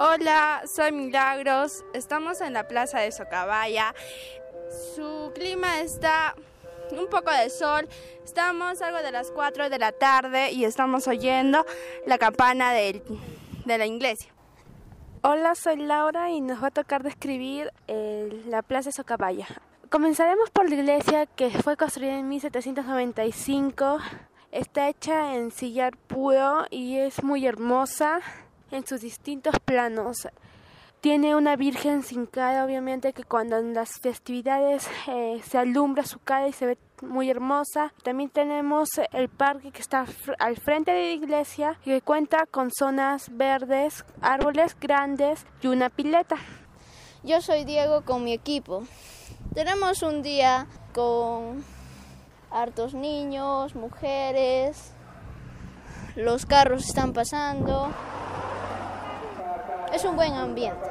Hola, soy Milagros. Estamos en la plaza de Socabaya. Su clima está un poco de sol. Estamos algo de las 4 de la tarde y estamos oyendo la campana de la iglesia. Hola, soy Laura y nos va a tocar describir la plaza de Socabaya. Comenzaremos por la iglesia que fue construida en 1795. Está hecha en sillar puro y es muy hermosa en sus distintos planos. Tiene una virgen sin cara, obviamente, que cuando en las festividades se alumbra su cara y se ve muy hermosa. También tenemos el parque que está al frente de la iglesia, que cuenta con zonas verdes, árboles grandes y una pileta. Yo soy Diego con mi equipo. Tenemos un día con hartos niños, mujeres, los carros están pasando. Es un buen ambiente.